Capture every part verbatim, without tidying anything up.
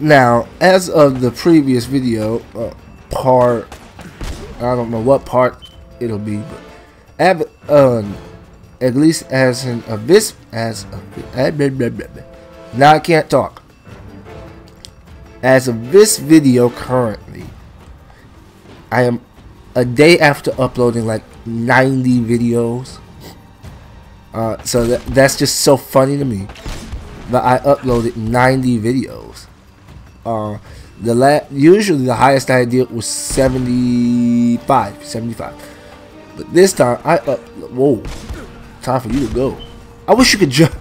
Now, as of the previous video, uh, part, I don't know what part it'll be, but ab um, at least as an abyss, as a, blah, blah, blah, blah. Now I can't talk. As of this video currently, I am a day after uploading like ninety videos. Uh, so that, that's just so funny to me. But I uploaded ninety videos. Uh, the la usually the highest I did was seventy-five. But this time I up. Whoa! Time for you to go. I wish you could jump.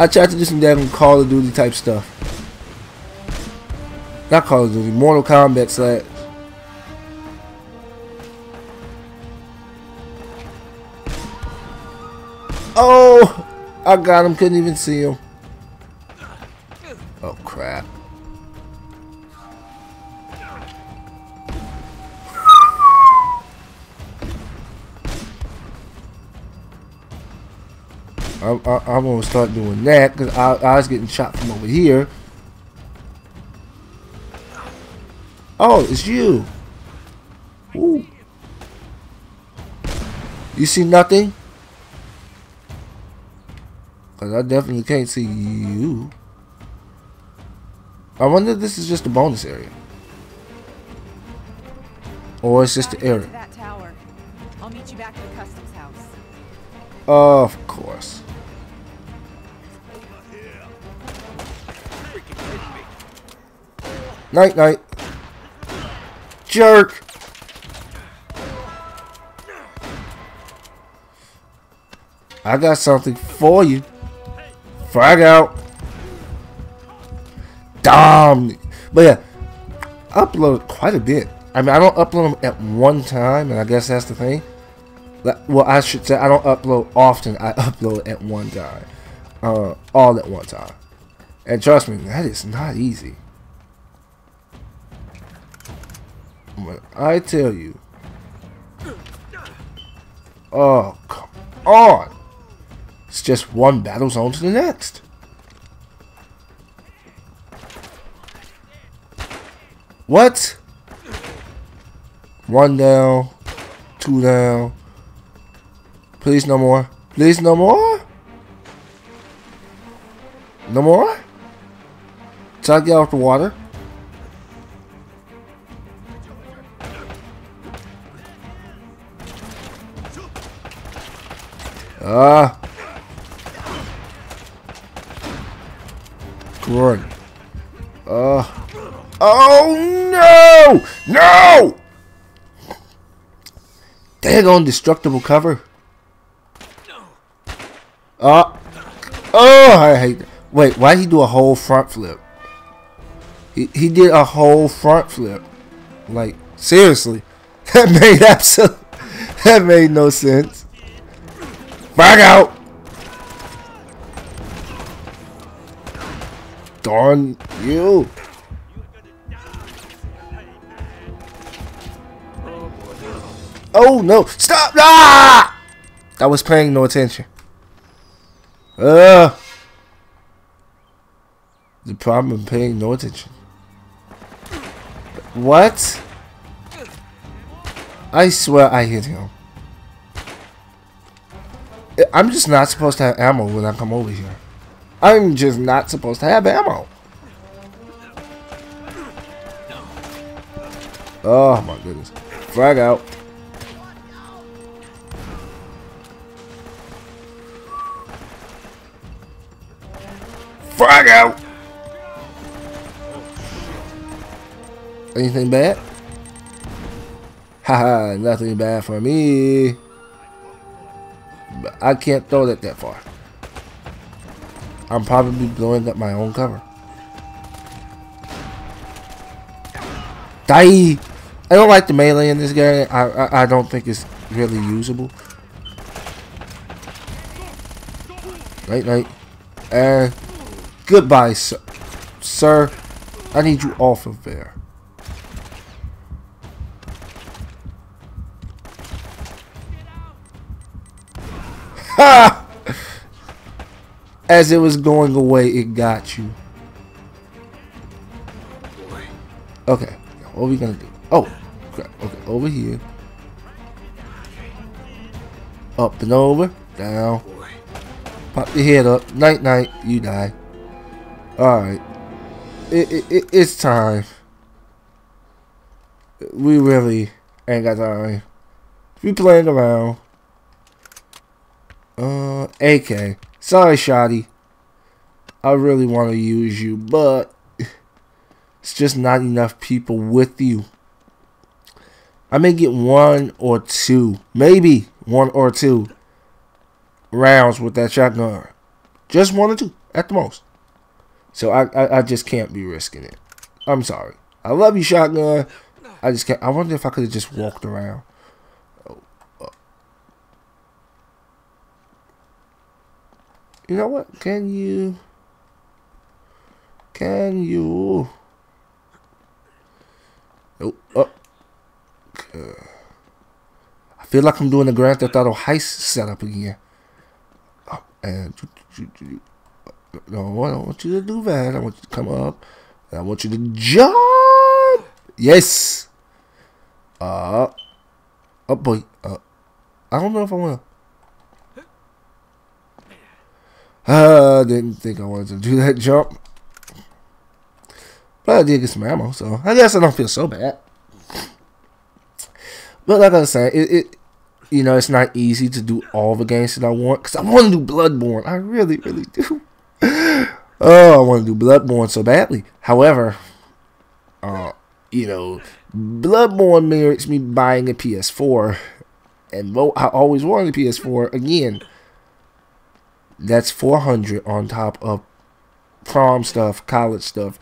I tried to do some damn Call of Duty type stuff. Not Call of Duty, Mortal Kombat Slacks. Oh, I got him. Couldn't even see him. Oh crap. I'm, I'm gonna start doing that because I, I was getting shot from over here. Oh, it's you. Ooh. You see nothing? Because I definitely can't see you. I wonder if this is just a bonus area. Or it's just the area. I'll meet you back at the customs house. Of course. Night night. Jerk. I got something for you. Frag out. Damn. But yeah, upload quite a bit. I mean, I don't upload them at one time, and I guess that's the thing. Well, I should say I don't upload often. I upload at one time, uh, all at one time. And trust me, that is not easy. When I tell you, oh come on, it's just one battle zone to the next. What? One down, two down. Please no more. Please no more. No more. Try to get off the water. Ah, good. Uh, oh no, no! Dang on destructible cover. Uh, oh, I hate that. Wait, why did he do a whole front flip? He he did a whole front flip. Like seriously, that made absolute. That made no sense. Frag out! Darn you! Oh no! Stop! Ah! I was paying no attention. Uh the problem of paying no attention. What? I swear I hit him. I'm just not supposed to have ammo when I come over here. I'm just not supposed to have ammo. Oh my goodness. Frag out. Frag out. Anything bad? Haha, nothing bad for me. I can't throw that that far. I'm probably blowing up my own cover. Die! I don't like the melee in this game. I, I I don't think it's really usable. Night night, and goodbye, sir. Sir, I need you off of there. As it was going away, it got you. Okay, what are we gonna do? Oh, crap. Okay, over here. Up and over, down. Pop your head up. Night, night. You die. All right, it, it, it it's time. We really ain't got time. We playing around. Uh, A K. Sorry, Shotty. I really want to use you, but it's just not enough people with you. I may get one or two, maybe one or two rounds with that shotgun. Just one or two at the most. So I, I, I just can't be risking it. I'm sorry. I love you, shotgun. I just can't. I wonder if I could have just walked around. Oh, uh. You know what? Can you? Can you? Oh, oh. Uh, I feel like I'm doing the Grand Theft Auto heist setup again. Oh, and you, you, you, no, I don't want you to do that. I want you to come up. And I want you to jump. Yes. Uh. Oh boy. Uh. I don't know if I want to. I didn't think I wanted to do that jump. But I did get some ammo, so I guess I don't feel so bad. But like I was saying, it, it, you know, it's not easy to do all the games that I want. Because I want to do Bloodborne. I really, really do. Oh, I want to do Bloodborne so badly. However, uh, you know, Bloodborne merits me buying a P S four. And though I always wanted a P S four, again, that's four hundred dollars on top of prom stuff, college stuff,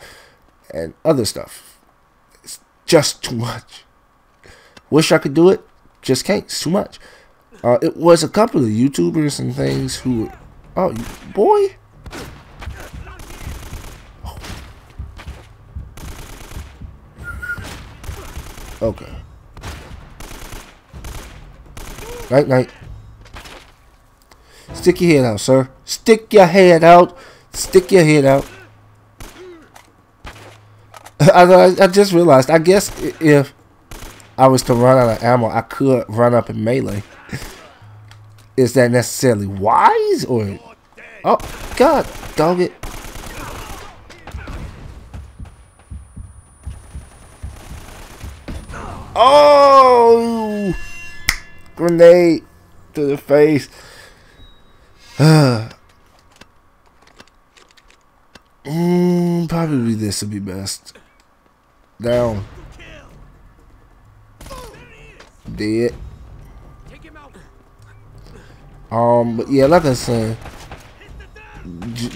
and other stuff. It's just too much. Wish I could do it, just can't. It's too much. Uh, it was a couple of YouTubers and things who, oh boy, oh. Okay. Night, night. Stick your head out, sir. Stick your head out. Stick your head out. I I just realized. I guess if I was to run out of ammo, I could run up in melee. Is that necessarily wise? Or, oh god, dog it. Oh, grenade to the face. mm, probably this would be best. Down. Dead. Um, but yeah, like I said,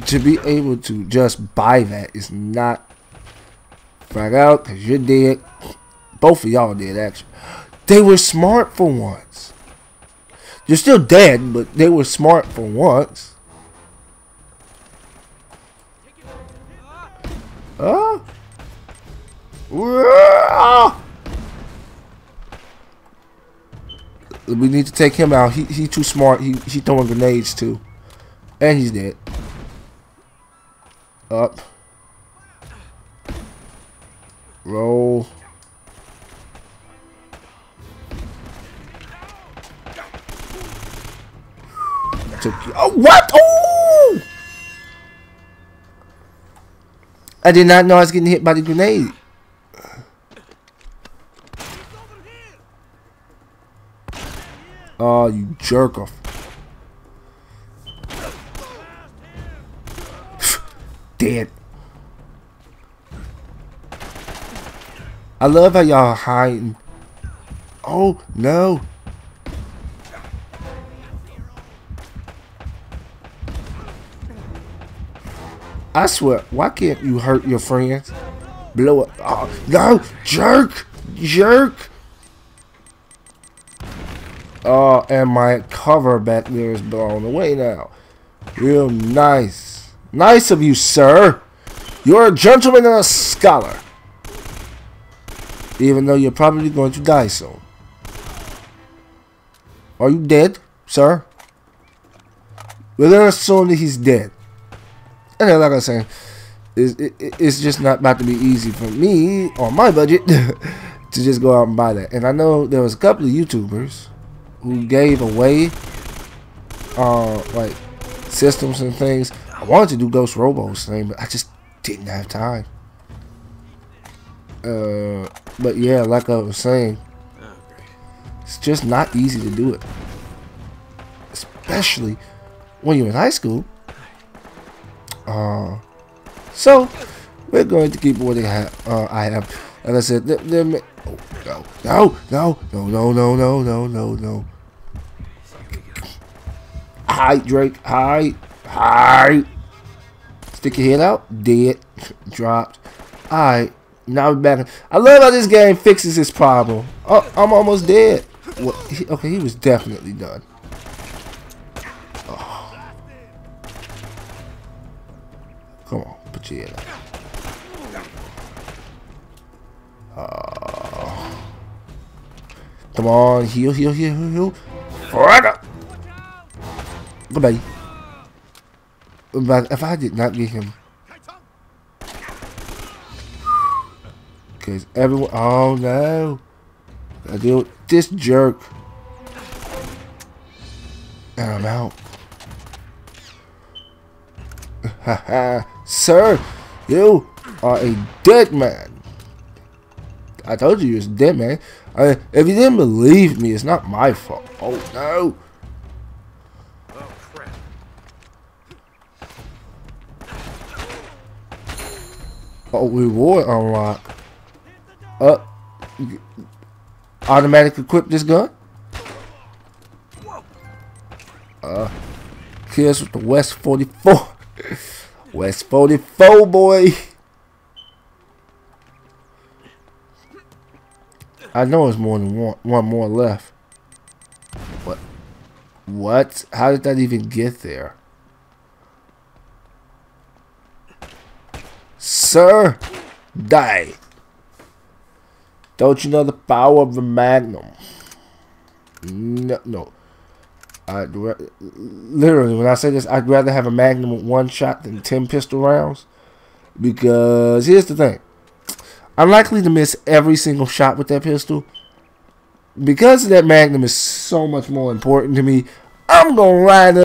to be able to just buy that is not frag out because you're dead. Both of y'all dead, actually. They were smart for once. You're still dead, but they were smart for once. Oh. Uh, we need to take him out. He he too smart. He he throwing grenades too, and he's dead. Up, roll. Took you. Oh what? Oh! I did not know I was getting hit by the grenade. Oh, you jerk off. Dead. I love how y'all hiding. Oh, no. I swear, why can't you hurt your friends? Blow up. Oh, no. Jerk. Jerk. Oh, uh, and my cover back there is blown away now. Real nice. Nice of you, sir. You're a gentleman and a scholar. Even though you're probably going to die soon. Are you dead, sir? We're going to assume that he's dead. And then, like I was saying, it's, it, it's just not about to be easy for me on my budget to just go out and buy that. And I know there was a couple of YouTubers who gave away uh, like systems and things. I wanted to do Ghost Robo's thing, but I just didn't have time. Uh, but yeah, like I was saying, it's just not easy to do it, especially when you're in high school. Uh, so we're going to keep what I have. Uh, I have, like I said, the, the, oh, no, no, no, no, no, no, no, no, no. Hi, Drake. Hi, hi. Stick your head out. Dead. Dropped. All right. Now we're back. I love how this game fixes this problem. Oh, I'm almost dead. Well, he, okay, he was definitely done. Oh. Come on, put your head up. Oh. Come on, heal, heal, heal, heal, heal. Goodbye. But if I did not get him. Because everyone, oh no, I deal with this jerk, and I'm out. Haha, sir, you are a dead man. I told you you was dead, man. I, if you didn't believe me, it's not my fault. Oh no. Oh crap. Oh, reward unlocked. Uh, automatic equip this gun. Uh, kills with the West forty-four. West forty-four, boy. I know it's more than one, one more left. What? What? How did that even get there, sir? Die. Don't you know the power of the Magnum? No, no. I literally, when I say this, I'd rather have a Magnum with one shot than ten pistol rounds. Because here's the thing: I'm likely to miss every single shot with that pistol. Because that Magnum is so much more important to me, I'm gonna ride up.